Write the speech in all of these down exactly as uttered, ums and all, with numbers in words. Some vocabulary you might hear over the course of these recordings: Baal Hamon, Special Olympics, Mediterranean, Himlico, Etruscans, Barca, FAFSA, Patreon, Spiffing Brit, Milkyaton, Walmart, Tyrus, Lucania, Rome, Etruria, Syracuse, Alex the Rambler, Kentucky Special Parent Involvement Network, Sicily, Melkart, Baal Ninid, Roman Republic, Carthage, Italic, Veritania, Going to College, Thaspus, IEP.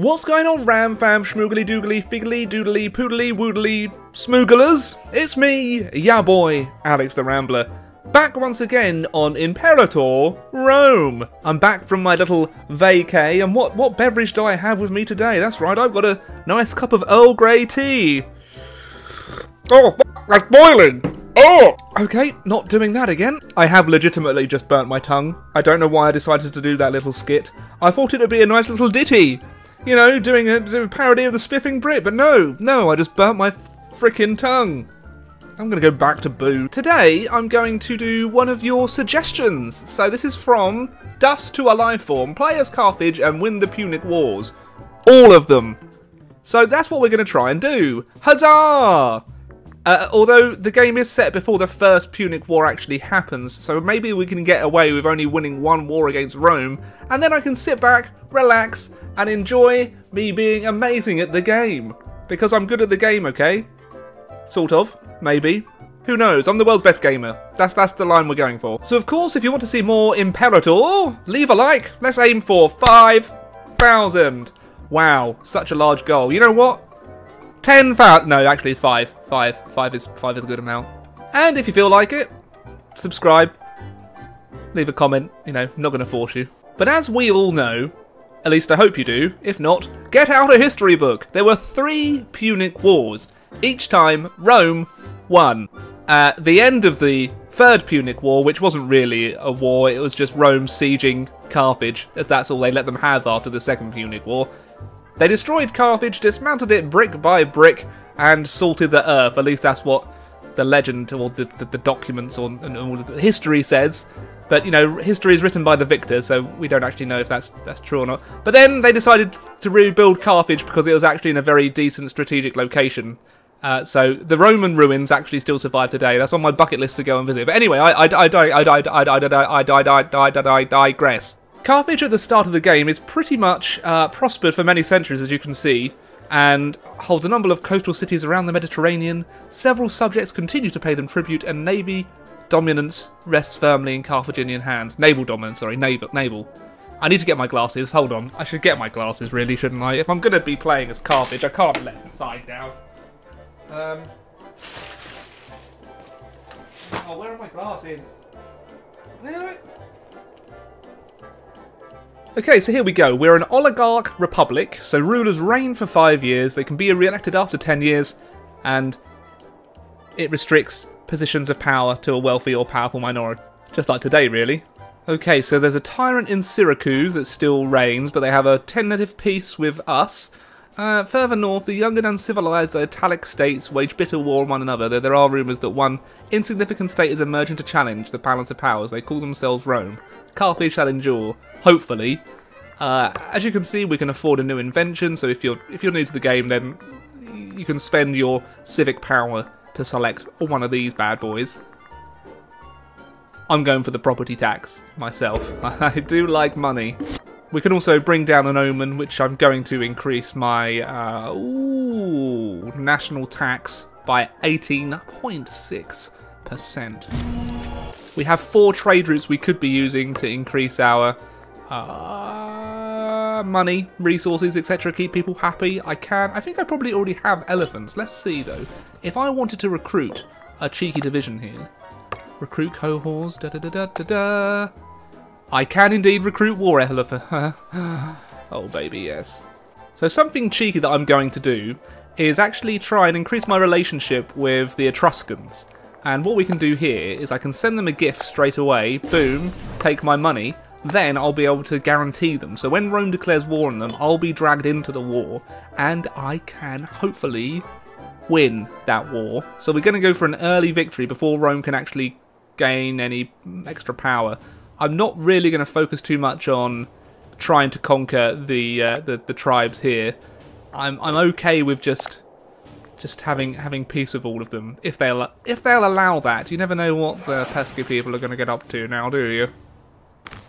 What's going on, Ram Fam, Schmoogly Doogly, Figgly Doodly, Poodly Woodly, Smooglers? It's me, ya boy, Alex the Rambler, back once again on Imperator Rome. I'm back from my little vacay, and what, what beverage do I have with me today? That's right, I've got a nice cup of Earl Grey tea. Oh, f that's boiling! Oh! Okay, not doing that again. I have legitimately just burnt my tongue. I don't know why I decided to do that little skit. I thought it would be a nice little ditty. You know, doing a, doing a parody of the Spiffing Brit, but no, no, I just burnt my frickin' tongue. I'm gonna go back to boo. Today, I'm going to do one of your suggestions. So this is from Dust to a Lifeform, play as Carthage and win the Punic Wars. All of them. So that's what we're gonna try and do. Huzzah! Uh, although the game is set before the first Punic War actually happens, so maybe we can get away with only winning one war against Rome, and then I can sit back, relax, and enjoy me being amazing at the game. Because I'm good at the game, okay? Sort of, maybe. Who knows, I'm the world's best gamer. That's that's the line we're going for. So of course, if you want to see more Imperator, leave a like. Let's aim for five thousand. Wow, such a large goal. You know what? Ten thousand. No, actually, five. Five. Five is five is a good amount. And if you feel like it, subscribe. Leave a comment. You know, not going to force you. But as we all know, at least I hope you do. If not, get out a history book. There were three Punic Wars. Each time, Rome won. At the end of the Third Punic War, which wasn't really a war, it was just Rome sieging Carthage, as that's all they let them have after the Second Punic War. They destroyed Carthage, dismantled it brick by brick, and salted the earth. At least that's what the legend, or the, the, the documents, or and all the history says. But, you know, history is written by the victor, so we don't actually know if that's that's true or not. But then they decided to rebuild Carthage because it was actually in a very decent strategic location. Uh, so the Roman ruins actually still survive today. That's on my bucket list to go and visit. But anyway, I digress. Carthage at the start of the game is pretty much uh, prospered for many centuries, as you can see, and holds a number of coastal cities around the Mediterranean. Several subjects continue to pay them tribute, and navy dominance rests firmly in Carthaginian hands. Naval dominance, sorry, naval. naval. I need to get my glasses, hold on. I should get my glasses, really, shouldn't I? If I'm going to be playing as Carthage, I can't let the side down. Um... Oh, where are my glasses? Where are... Okay, so here we go. We're an oligarch republic, so rulers reign for five years, they can be re-elected after ten years, and it restricts positions of power to a wealthy or powerful minority. Just like today, really. Okay, so there's a tyrant in Syracuse that still reigns, but they have a tentative peace with us. Uh, further north, the young and uncivilized Italic states wage bitter war on one another, though there are rumours that one insignificant state is emerging to challenge the balance of powers. They call themselves Rome. Carthage shall endure, hopefully. Uh, as you can see, we can afford a new invention, so if you're if you're new to the game, then you can spend your civic power to select one of these bad boys. I'm going for the property tax myself. I do like money. We can also bring down an omen, which I'm going to increase my uh, ooh, national tax by eighteen point six percent. We have four trade routes we could be using to increase our uh, money, resources, et cetera. Keep people happy. I can. I think I probably already have elephants. Let's see, though. If I wanted to recruit a cheeky division here, recruit cohorts, da da da da da da. I can indeed recruit war elephant. Oh, baby, yes. So something cheeky that I'm going to do is actually try and increase my relationship with the Etruscans. And what we can do here is I can send them a gift straight away, boom, take my money, then I'll be able to guarantee them. So when Rome declares war on them, I'll be dragged into the war, and I can hopefully win that war. So we're going to go for an early victory before Rome can actually gain any extra power. I'm not really going to focus too much on trying to conquer the uh, the, the tribes here. I'm, I'm okay with just... Just having having peace with all of them, if they'll if they'll allow that. You never know what the pesky people are going to get up to now, do you?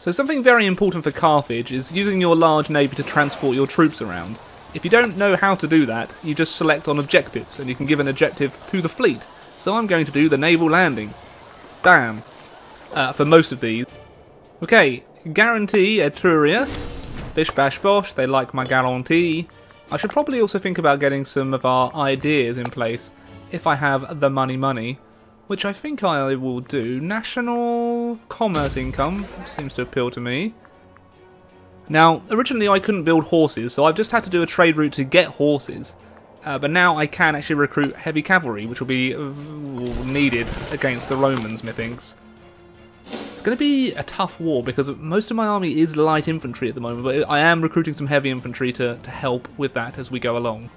So something very important for Carthage is using your large navy to transport your troops around. If you don't know how to do that, you just select on objectives, and you can give an objective to the fleet. So I'm going to do the naval landing. Bam. Uh, for most of these. Okay, guarantee Etruria. bish bash bosh, they like my galanty. I should probably also think about getting some of our ideas in place, if I have the money money, which I think I will do. National commerce income seems to appeal to me. Now, originally I couldn't build horses, so I've just had to do a trade route to get horses. Uh, but now I can actually recruit heavy cavalry, which will be needed against the Romans, methinks. It's going to be a tough war, because most of my army is light infantry at the moment, but I am recruiting some heavy infantry to, to help with that as we go along.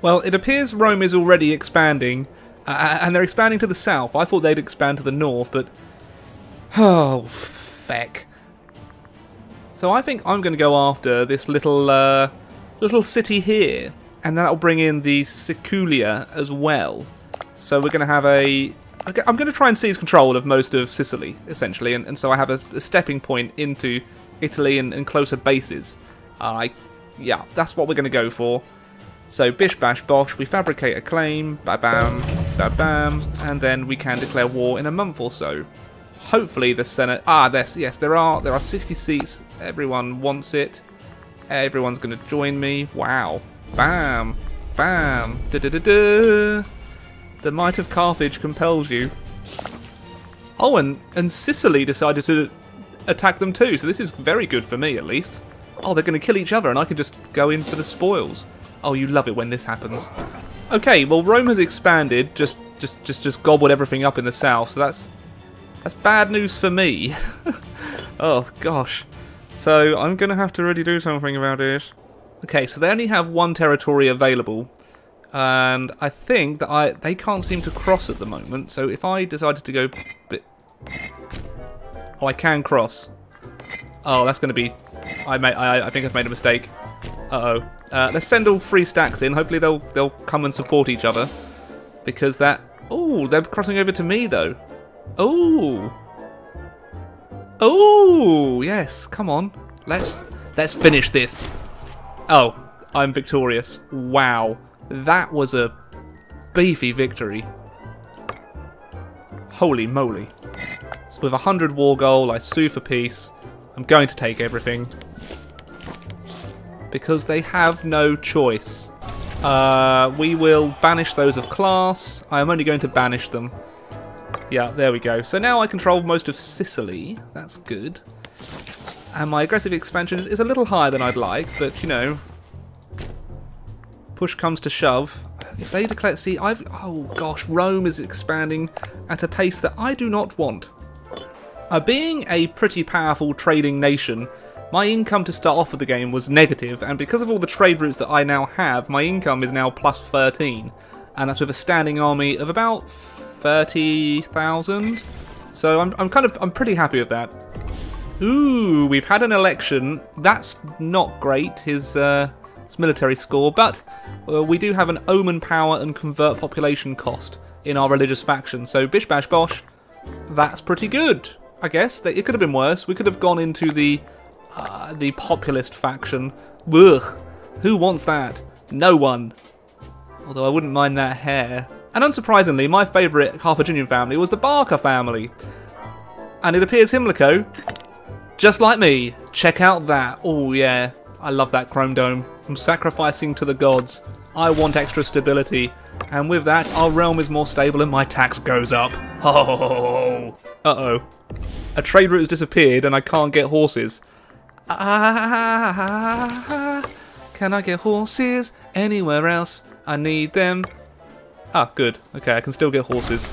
Well, it appears Rome is already expanding, uh, and they're expanding to the south. I thought they'd expand to the north, but... oh, feck. So I think I'm going to go after this little, uh, little city here. And that'll bring in the Siculia as well. So we're going to have a... I'm going to try and seize control of most of Sicily, essentially. And, and so I have a, a stepping point into Italy and, and closer bases. Uh, I, yeah, that's what we're going to go for. So bish bash bosh, we fabricate a claim, ba-bam, ba-bam. And then we can declare war in a month or so. Hopefully the Senate... Ah, there's, yes, there are, there are sixty seats. Everyone wants it. Everyone's going to join me. Wow. Bam! Bam! Da da da da! The might of Carthage compels you. Oh, and, and Sicily decided to attack them too, so this is very good for me, at least. Oh, they're going to kill each other, and I can just go in for the spoils. Oh, you love it when this happens. Okay, well, Rome has expanded, just just just just gobbled everything up in the south, so that's that's bad news for me. Oh gosh. So I'm going to have to really do something about it. Okay, so they only have one territory available, and I think that I they can't seem to cross at the moment, so if I decided to go... bit, oh, I can cross. Oh, that's going to be... I, may, I I think I've made a mistake. Uh-oh. Uh, let's send all three stacks in. Hopefully they'll, they'll come and support each other, because that... oh, they're crossing over to me, though. Oh! Oh! Yes, come on. Let's Let's finish this. Oh, I'm victorious. Wow. That was a beefy victory. Holy moly. So with a hundred war goal, I sue for peace. I'm going to take everything. Because they have no choice. Uh, we will banish those of class. I am only going to banish them. Yeah, there we go. So now I control most of Sicily. That's good. And my aggressive expansion is, is a little higher than I'd like, but, you know, push comes to shove. If they declare... see, I've... oh, gosh, Rome is expanding at a pace that I do not want. Uh, being a pretty powerful trading nation, my income to start off with the game was negative, and because of all the trade routes that I now have, my income is now plus thirteen, and that's with a standing army of about thirty thousand. So I'm, I'm kind of... I'm pretty happy with that. Ooh, we've had an election. That's not great, his, uh, his military score, but uh, we do have an omen power and convert population cost in our religious faction, so bish bash bosh, that's pretty good, I guess. It could have been worse. We could have gone into the uh, the populist faction. Ugh, who wants that? No one. Although I wouldn't mind that hair. And unsurprisingly, my favourite Carthaginian family was the Barca family. And it appears Himlico... just like me. Check out that. Oh yeah, I love that chrome dome. I'm sacrificing to the gods. I want extra stability. And with that, our realm is more stable and my tax goes up. Oh. Uh-oh. A trade route has disappeared and I can't get horses. Ah, can I get horses anywhere else? I need them. Ah, good. Okay, I can still get horses.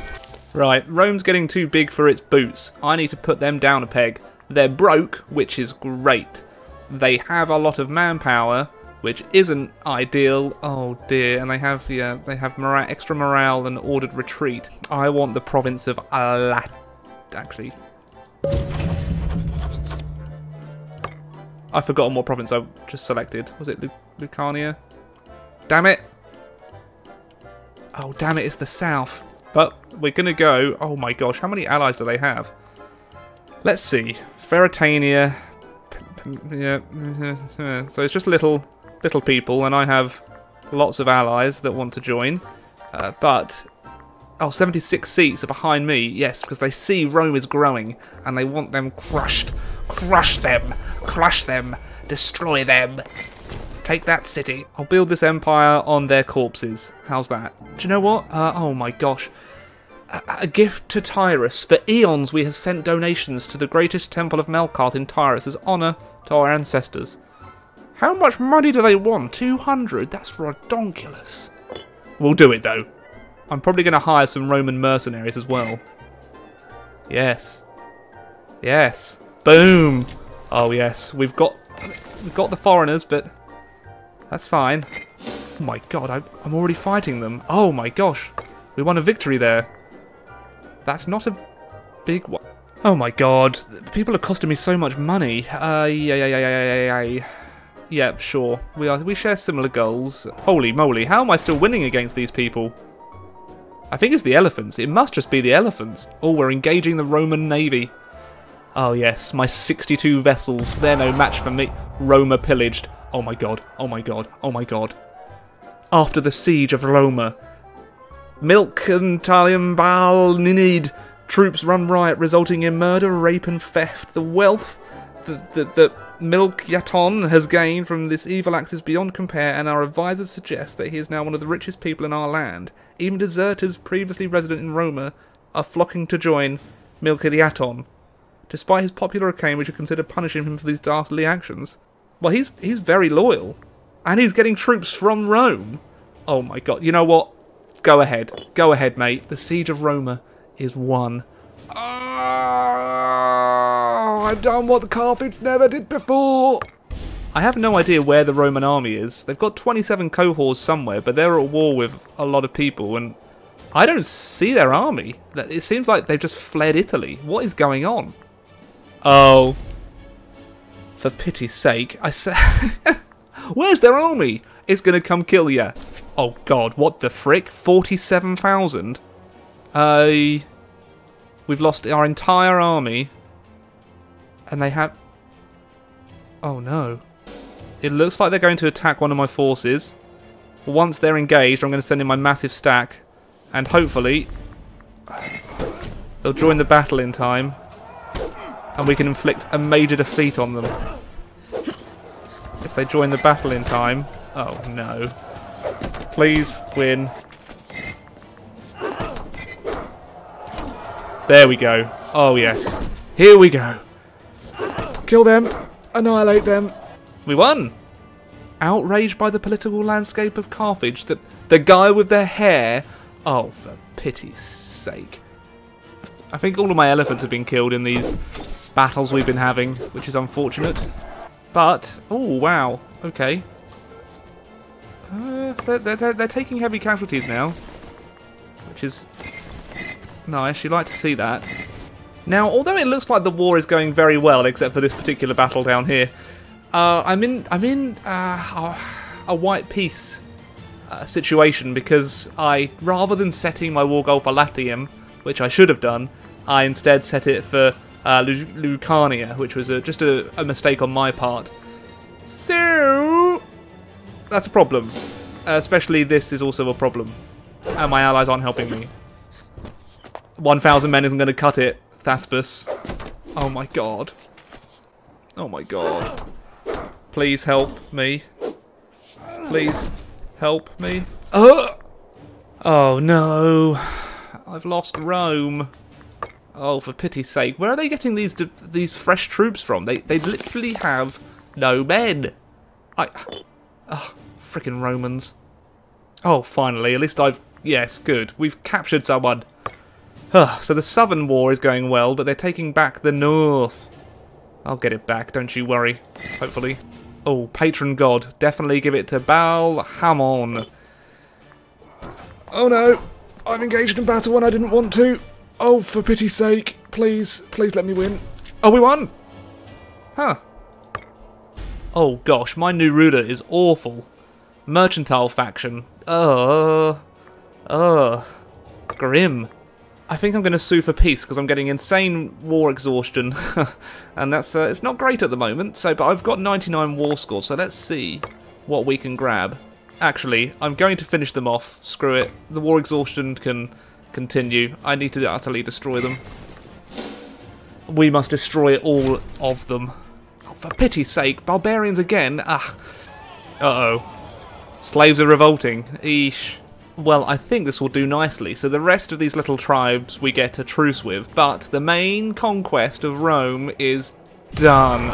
Right, Rome's getting too big for its boots. I need to put them down a peg. They're broke, which is great. They have a lot of manpower, which isn't ideal. Oh dear, and they have yeah, they have mora extra morale and ordered retreat. I want the province of Lat, actually. I've forgotten what province I just selected. Was it Lu Lucania? Damn it! Oh damn it, it's the south. But we're gonna go. Oh my gosh, how many allies do they have? Let's see. Veritania. Yeah. So it's just little little people, and I have lots of allies that want to join. Uh, but, oh, seventy-six seats are behind me. Yes, because they see Rome is growing, and they want them crushed. Crush them. Crush them. Destroy them. Take that city. I'll build this empire on their corpses. How's that? Do you know what? Uh, oh my gosh. A, a gift to Tyrus. For eons we have sent donations to the greatest temple of Melkart in Tyrus as honour to our ancestors. How much money do they want? two hundred? That's redonkulous. We'll do it though. I'm probably going to hire some Roman mercenaries as well. Yes. Yes. Boom. Oh yes. We've got, we've got the foreigners, but... that's fine. Oh my god, I, I'm already fighting them. Oh my gosh. We won a victory there. That's not a big one. Oh my god. People are costing me so much money. Uh, yeah, yeah, yeah, yeah, yeah, yeah. Yeah, sure. We are, we share similar goals. Holy moly, how am I still winning against these people? I think it's the elephants. It must just be the elephants. Oh, we're engaging the Roman navy. Oh yes, my sixty-two vessels. They're no match for me. Roma pillaged. Oh my god, oh my god, oh my god. After the siege of Roma. Milk and Talium Baal Ninid. Troops run riot, resulting in murder, rape and theft. The wealth that the, the Milkyaton has gained from this evil axe is beyond compare, and our advisors suggest that he is now one of the richest people in our land. Even deserters previously resident in Roma are flocking to join Milkyaton. Despite his popular acclaim, we should consider punishing him for these dastardly actions. Well, he's he's very loyal, and he's getting troops from Rome. Oh my god, you know what? Go ahead. Go ahead, mate. The siege of Roma is won. Oh, I've done what the Carthage never did before. I have no idea where the Roman army is. They've got twenty-seven cohorts somewhere, but they're at war with a lot of people, and I don't see their army. It seems like they've just fled Italy. What is going on? Oh... for pity's sake, I say, where's their army? It's gonna come kill ya. Oh god, what the frick? forty-seven thousand? Uh, we've lost our entire army. And they have... oh no. It looks like they're going to attack one of my forces. Once they're engaged, I'm gonna send in my massive stack. And hopefully... they'll join the battle in time. And we can inflict a major defeat on them. If they join the battle in time. Oh no. Please win. There we go. Oh yes. Here we go. Kill them. Annihilate them. We won. Outraged by the political landscape of Carthage. The, the guy with the hair. Oh, for pity's sake. I think all of my elephants have been killed in these... battles we've been having, which is unfortunate. But, oh wow, okay. Uh, they're, they're, they're taking heavy casualties now, which is nice, you'd like to see that. Now, although it looks like the war is going very well, except for this particular battle down here, uh, I'm in, I'm in uh, a white peace uh, situation, because I, rather than setting my war goal for Latium, which I should have done, I instead set it for Uh, Lucania, which was a, just a, a mistake on my part. So, that's a problem. Uh, especially this is also a problem. And my allies aren't helping me. one thousand men isn't going to cut it, Thaspus. Oh my god. Oh my god. Please help me. Please help me. Oh, oh no. I've lost Rome. Oh, for pity's sake! Where are they getting these these fresh troops from? They they literally have no men. I, oh, frickin' Romans! Oh, finally, at least I've yes, good. We've captured someone. Huh, so the southern war is going well, but they're taking back the north. I'll get it back. Don't you worry. Hopefully. Oh, patron god, definitely give it to Baal Hamon. Oh no, I've engaged in battle when I didn't want to. Oh, for pity's sake, please, please let me win. Oh, we won! Huh. Oh gosh, my new ruler is awful. Mercantile faction. Ugh. Ugh. Grim. I think I'm going to sue for peace because I'm getting insane war exhaustion. And that's, uh, it's not great at the moment, so, but I've got ninety-nine war scores, so let's see what we can grab. Actually, I'm going to finish them off. Screw it. The war exhaustion can... continue. I need to utterly destroy them. We must destroy all of them. Oh, for pity's sake, barbarians again. Ah. Uh-oh. Slaves are revolting. Eesh. Well, I think this will do nicely. So the rest of these little tribes we get a truce with, but the main conquest of Rome is done.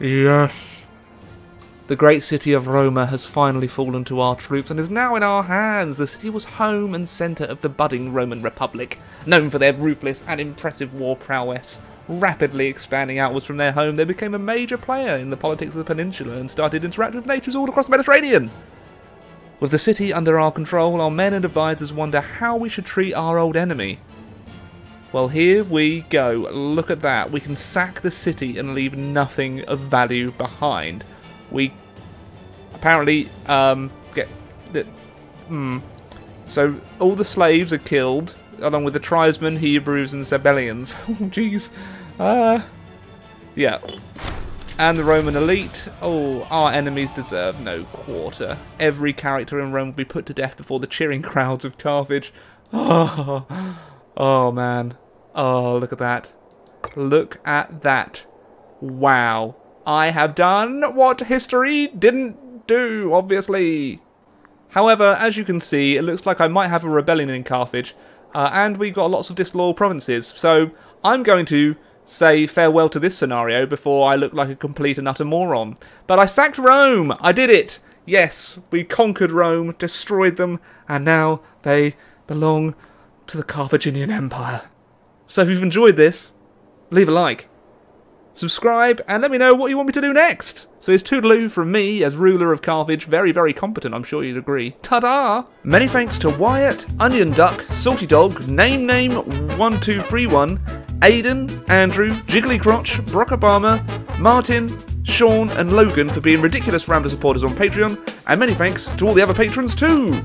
Yes. The great city of Roma has finally fallen to our troops and is now in our hands. The city was home and centre of the budding Roman Republic, known for their ruthless and impressive war prowess. Rapidly expanding outwards from their home, they became a major player in the politics of the peninsula and started interacting with nations all across the Mediterranean. With the city under our control, our men and advisors wonder how we should treat our old enemy. Well, here we go. Look at that. We can sack the city and leave nothing of value behind. We apparently um, get... the, hmm. So all the slaves are killed, along with the tribesmen, Hebrews, and Sabellians. Oh, jeez. Uh, yeah. And the Roman elite. Oh, our enemies deserve no quarter. Every character in Rome will be put to death before the cheering crowds of Carthage. Oh, oh man. Oh, look at that. Look at that. Wow. I have done what history didn't do, obviously. However, as you can see, it looks like I might have a rebellion in Carthage. Uh, and we've got lots of disloyal provinces, so I'm going to say farewell to this scenario before I look like a complete and utter moron. But I sacked Rome! I did it! Yes, we conquered Rome, destroyed them, and now they belong to the Carthaginian Empire. So if you've enjoyed this, leave a like, subscribe, and let me know what you want me to do next! So it's toodaloo from me as ruler of Carthage, very, very competent, I'm sure you'd agree. Ta-da! Many thanks to Wyatt, Onion Duck, Salty Dog, Name Name one two three one, Aiden, Andrew, Jiggly Crotch, Brock Obama, Martin, Sean, and Logan for being ridiculous Rambler supporters on Patreon, and many thanks to all the other patrons too!